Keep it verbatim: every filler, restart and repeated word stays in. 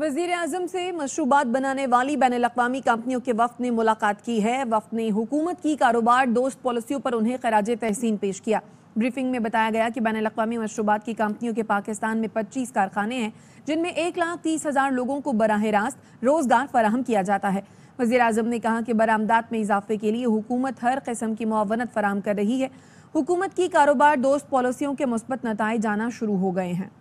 वज़ीर आज़म से मशरूबात बनाने वाली बैनुल अक़वामी कंपनियों के वफ़द ने मुलाकात की है। वफ़द ने हुकूमत की कारोबार दोस्त पॉलिसियों पर उन्हें ख़राज तहसीन पेश किया। ब्रीफिंग में बताया गया कि बैनुल अक़वामी मशरूबात की कंपनियों के पाकिस्तान में पच्चीस कारखाने हैं, जिनमें एक लाख तीस हज़ार लोगों को बराह रास्त रोज़गार फराहम किया जाता है। वज़ीर आज़म ने कहा कि बरामदात में इजाफे के लिए हुकूमत हर किस्म की मुआवनत फराहम कर रही है। हुकूमत की कारोबार दोस्त पॉलिसियों के मुस्बत नताइज आना शुरू हो गए हैं।